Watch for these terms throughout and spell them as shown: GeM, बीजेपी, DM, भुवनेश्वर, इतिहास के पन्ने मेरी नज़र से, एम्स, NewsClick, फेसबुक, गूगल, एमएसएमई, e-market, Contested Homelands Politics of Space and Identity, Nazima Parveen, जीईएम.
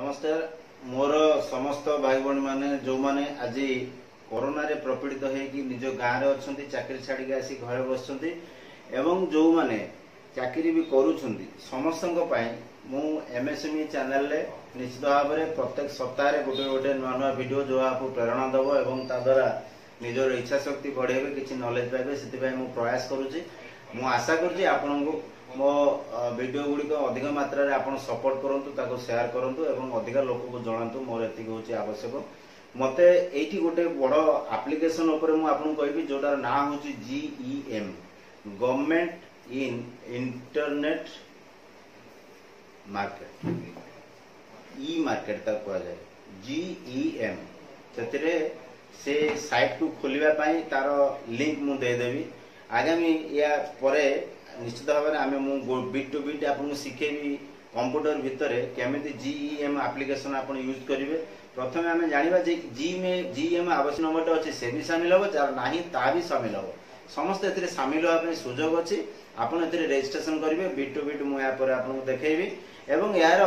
नमस्कार मोर समस्त भाई बहन माने जो माने आज कोरोना रे प्रपीड़ित होगी निज गाँव में अच्छा चाकरी छाड़ी आसी घर बस जो माने चाकरी भी करें मु एमएसएमई चैनल निश्चित भाव में प्रत्येक सप्ताह गोटे गोटे नुआ नुआ भिड जो आपको प्रेरणा दब और द्वारा निजर इच्छा शक्ति बढ़ेबे कि नॉलेज पाइबे से प्रयास करुच्ची मु आशा करुच्ची आपंक मो वीडियो गुड़िक अधिक मात्रा रे आपण सपोर्ट करूँ शेयर करूँ एवं अधिक लोक को जनातु मोर एतिक होची आवश्यक मत एठी गोटे बड़ एप्लिकेशन उपर मु आपन कहबी जोटार ना होची जीईएम government in internet market e market तक कह जाए जीईएम से साइट को खोलिबा पई तार लिंक मु दे देबी आगामी या परे निश्चित भाव में आम बीट टू बीट आपको शिखेबी कंप्यूटर भितर केमी जीईएम आप्लिकेसन आप यूज करेंगे। प्रथम आम जाना जी में जीईएम आवश्यक नंबर अच्छे से भी सामिल हम जार ना ता भी सामिल हम समस्त ए सामिल होगा सुजोग अच्छी आपड़ ए रेजिट्रेसन करेंगे बीट टू बीट मुझे आपको देखी एवं यार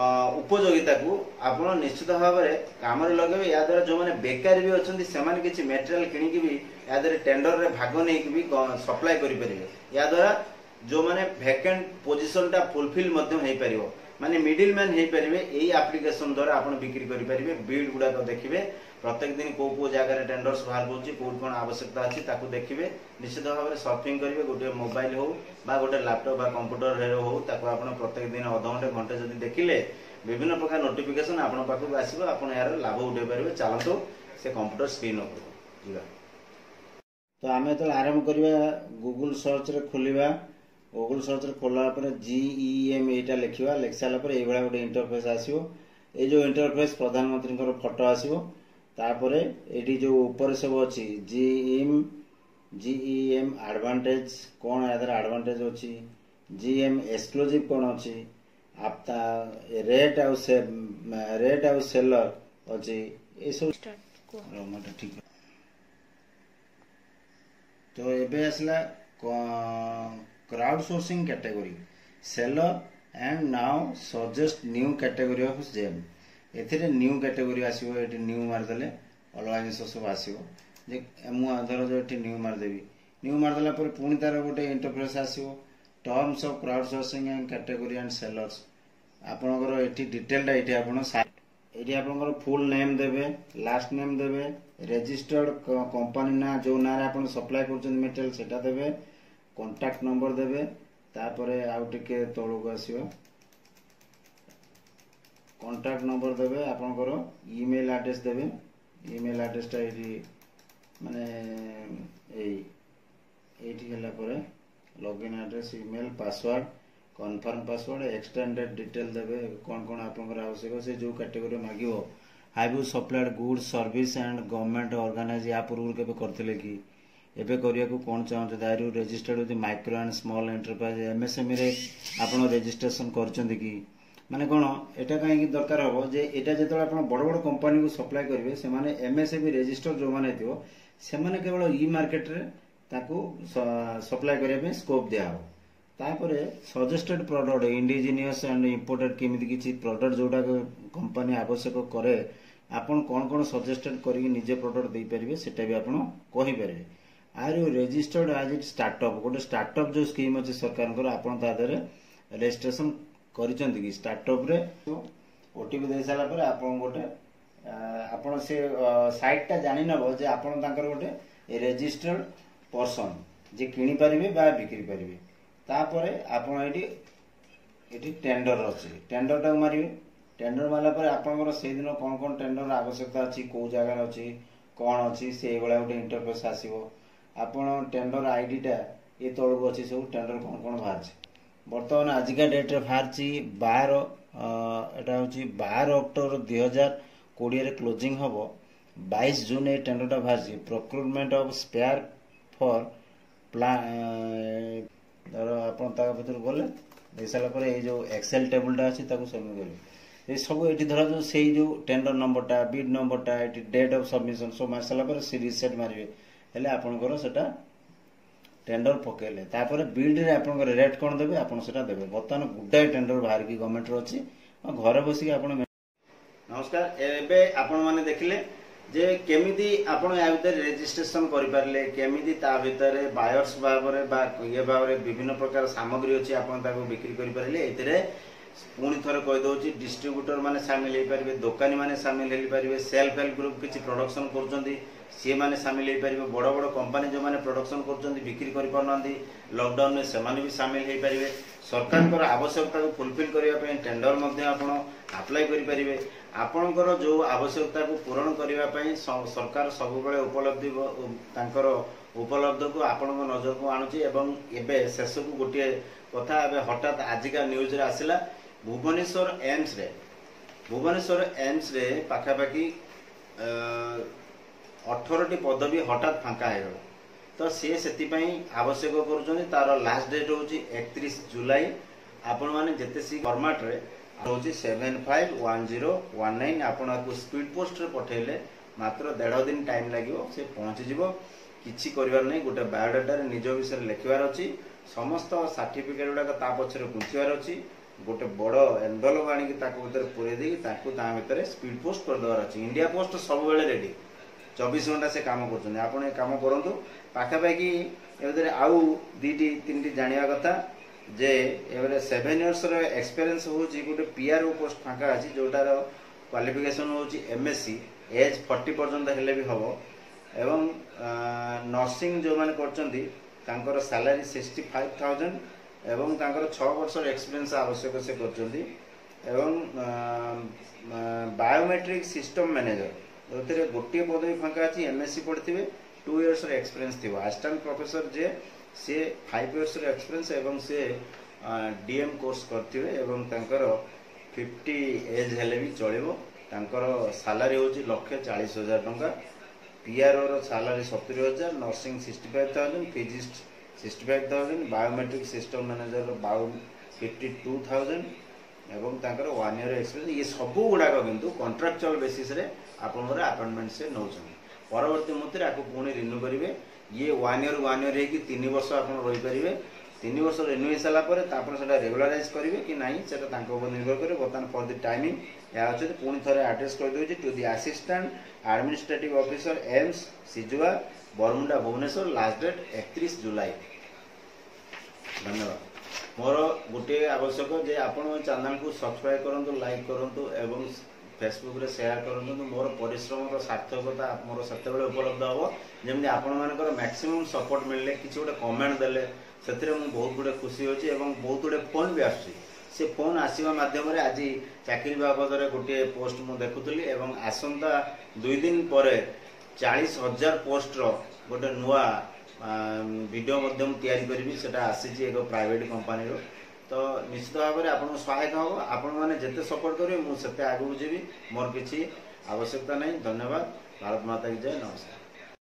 उपयोगिता को आप निश्चित भाव में कम लगे या द्वारा जो मैंने बेकार भी अच्छा से किसी मेटेरियाल किणिकी यादव टेंडर रे भाग नहीं सप्लाय करेंगे या द्वारा जो मैंने वैकेंट पोजिशन टा फुलफिल माने मिडिल मैन हो पारे यही एप्लिकेशन द्वारा आप बिक्री करेंगे। बीड गुड़ाक देखिए प्रत्येक दिन कौ कौ जगह टेंडर्स बाहर पड़े कौट कौन आवश्यकता अच्छी देखिए निश्चित भाव में सर्फिंग करेंगे गोटे मोबाइल हो गोटे लैपटॉप कंप्यूटर हो प्रत्येक दिन अधघंटे घंटे जब देखिले विभिन्न प्रकार नोटिफिकेशन आपन पाखक आसिबो आपन यार लाभ उठे पारे। चलतु से कंप्यूटर स्क्रीन उपर तो आम जो आरंभ करवा गूगल सर्च रे खोलिबा गूगल सर्च रे खोला पर जीईएम एटा लिखिबा लिख सारा पर एई बडा गोटे इंटरफेस आसीबो ए जो इंटरफेस प्रधानमंत्री को फोटो आसीबो तापरे एडी जो ऊपर सब अछि जीईएम एडवांटेज कोन यादर एडवांटेज अछि जीएम एक्सक्लूसिव कोन अछि आपता रेट आउ सेलर अछि ए सब स्टार्ट को मते ठीक तो एबे असला crowd sourcing category seller and now suggest new category of GeM एथिरे न्यू कैटेगरी आसीबो एठी न्यू मार देले अलग जिन सब आसीबो जे मु आधार जो एठी न्यू मार देबी न्यू मार देला पर पुनी तार गोटे इंटरफेस आसीबो terms of crowd sourcing and category and sellers आपनकर एठी डिटेलटा एठी आपन एठी आपनकर फुल नेम देबे लास्ट नेम देबे रजिस्टर्ड कंपनी ना जो ना रे आपन सप्लाई करछन मेटेरियल सेटा देबे कांटेक्ट नंबर देबे तापर आउट के तळो को आसीबो कांटेक्ट नंबर देबे आपनकर ईमेल एड्रेस देबे ईमेल एड्रेस ता एठी माने एई एठी गेला परे login address email password confirm password extended detail देवे कौन कौन आप आवश्यक से जो कैटेगरी मांगे have you supplied goods service and government organise या पूर्व के करते कि एबे करिया को कौन चाहते are you registered with micro and small enterprise एमएसएमई रे आप रजिस्ट्रेशन करछंदी कि माने कौन एटा कहीं दरकार हम जे एटा जो आप बड़ बड़ कंपनी को सप्लाय करेंगे से माने एमएसएमई रजिस्टर जो मैंने थो से केवल ई मार्केट रे सप्लाय करने स्कोप दिहर suggested product indigenous and imported केमी किसी प्रोडक्ट जोटा कंपनी आवश्यक करे आपन कौन कौन सजेस्टेड करजे प्रोडक्ट दे पारे सेटा भी आपरे are you registered as it startup गोटे स्टार्टअप जो स्कीम अच्छे सरकार आपन रजिस्ट्रेशन कर स्टार्टअप ओटीपी दे सारापर आप गोटे आप से सैट्टा जानी नब जे आपन गोटे रजिस्टर्ड पर्सन जे किणी पारिबे बा बिक्री पारिबे तापरे आपण एठी एठी टेंडर अछि टेंडर टा मारिबे टेंडर माला पर आपनकर से दिन कोन कोन टेंडर आवश्यकता अछि को जगह अछि कोन अछि से एवला उठे इंटरफेस आसीबो आपण टेंडर आईडी टा ए तळगु अछि सब टेंडर कोन कोन बाहरछि वर्तमान आजिका डेट रे बाहरछि 12 एटा होछि 12 अक्टोबर 2020 रे क्लोजिंग हबो 22 जून ए टेंडर टा बाहरछि प्रोक्यूरमेंट ऑफ स्पेयर फॉर धर आप भर गले दे सारापर ये जो एक्सेल टेबुलटा अच्छी सबमिट करेंगे ये सब ये धर जो से जो टेंडर नंबरटा बिड नंबरटा ये डेट ऑफ सबमिशन सब मार सारापर सी रिसेट मारे हेल्ले आपंकर से टेंडर पकेले तापर बिड्रे आप रेट कौन देवे आपड़ा देवे बर्तमान गुडाए टेंडर बाहर की गवर्नमेंट अच्छी घर बस नमस्कार। एवं आपण मैंने देखिले जे केमिदी आपण या भीतर रेजिस्ट्रेशन करें, केमिदी ता भीतर बायर्स भाव में बा ये भाव में विभिन्न प्रकार सामग्री अच्छी आपण ताको बिक्री करें। ये पुणी थोड़े कहीदे डिस्ट्रीब्यूटर मैंने सामिल हो पारे, दोकानी मैंने सामिल हो पारे, सेल्फ हेल्प ग्रुप किसी प्रोडक्शन कर सी मैंने सामिल हो पारे, बड़ बड़ कंपानी जो मैंने प्रोडक्शन कर बिक्री करना लॉकडाउन में से भी सामिल हो पारे। सरकार आवश्यकता को फुलफिल करने टेंडर आप्लाय करें। आपणकर जो आवश्यकता को पूरण करने सरकार सब बेले उपलब्धि उपलब्ध को आपण नजर को आणुची। एवं एबे शेष को गोटे कथा हठात आजिका न्यूज रे आसिला, भुवनेश्वर एम्स रे पाखापाखी 18टी पदवी हठात फांका है। तो सी से आवश्यक कर तार लास्ट डेट हूँ 31 जुलाई। आपण मैंने जिते सी फॉर्मेट रे रोजी 751019 आपन को स्पीड पोस्ट रे पठेले मात्र 1.5 दिन टाइम लागिवो से पहुँची जीवो। किछि करबार नै, गोटे बायोडाटा रे निज विषय लेखिबार अछि, समस्त सर्टिफिकेट गुडा ता पछरे गुंचिबार अछि, गोटे बड़ एनवेलप आणी कि ताको भीतर पुरे देगी ताको ता भीतर स्पीड पोस्ट कर दबार अछि। इंडिया पोस्ट सब बेले रेडी 24 घंटा से काम करछन। आपन ए काम करंतु पाखा बाकी ए भीतर आउ 2-3 जानिया कथा जे एवरे 7 इयर्स एक्सपीरियंस हो गोटे पीआरओ पोस्ट फाँका अच्छी जोटार क्वालिफिकेशन हो एमएससी एज 40 पर्यंत हेले भी हम। एवं नर्सिंग जो मैंने कर सालारी 65,000 एवं 6 वर्ष एक्सपीरियंस आवश्यक से कर। बायोमेट्रिक सिस्टम मैनेजर जो गोटे पदवी फाँका अच्छी एमएससी पढ़ी थे 2 इयर्स एक्सपीरियंस थी। असिस्टेंट प्रोफेसर जे से 5 इयर्स एक्सपीरियंस एवं से डीएम कोर्स करते एवं तांकर 50 एज हेले भी चलो। तांकर सालारी हो 1,40,000 टंका, पीआरओ रो salary 70,000, nursing 65,000, physicist 65,000, biometric system manager 52,000 एवं तांकर 1 इयर एक्सपीरियंस। ये सब गुड़ाक किंतु कॉन्ट्राक्चुअल बेसिस रे आपनोर अपॉइंटमेंट से नौछन, परवर्ती मुहूर्त आपको पुणी रिन्यू करेंगे। ये 1 इयर होगी 3 वर्ष आप रहीपर, 3 वर्ष रिन्यू हो सारापर से रेगुलाइज करेंगे कि नहीं से निर्भर करेंगे। बर्तमान फर दि टाइमिंग या अच्छे पुणी थे आड्रेस करदे to the assistant administrative officer एम्स Sijua Baramunda भुवनेश्वर, last date 31 जुलाई। धन्यवाद। मोर गोटे आवश्यक जे आप चैनल को सब्सक्राइब करूँ, लाइक करूँ एवं फेसबुक रे शेयर करूँ। मोर परिश्रम सार्थकता मोर से उपलब्ध हम जमी आपर मैक्सिमम सपोर्ट मिलने किसी गोटे कमेंट देले से बहुत गुड़े खुशी होची। एवं बहुत गुड़े फोन भी आसुची, से फोन आसवा माध्यम आज चाकरी बाबद गोटे पोस्ट मुझे देखुली एवं आसंता 2 दिन पर 40,000 पोस्टर गोटे नुआ वीडियो तैयारी करी आसी एक प्राइवेट कंपनी रो। तो निश्चित भाव में आपको सहायक हम। आपण मैंने जिते सपोर्ट करेंगे मुझे आगे जीवी, मोर किसी आवश्यकता नहीं। धन्यवाद। भारत माता की जय। नमस्कार।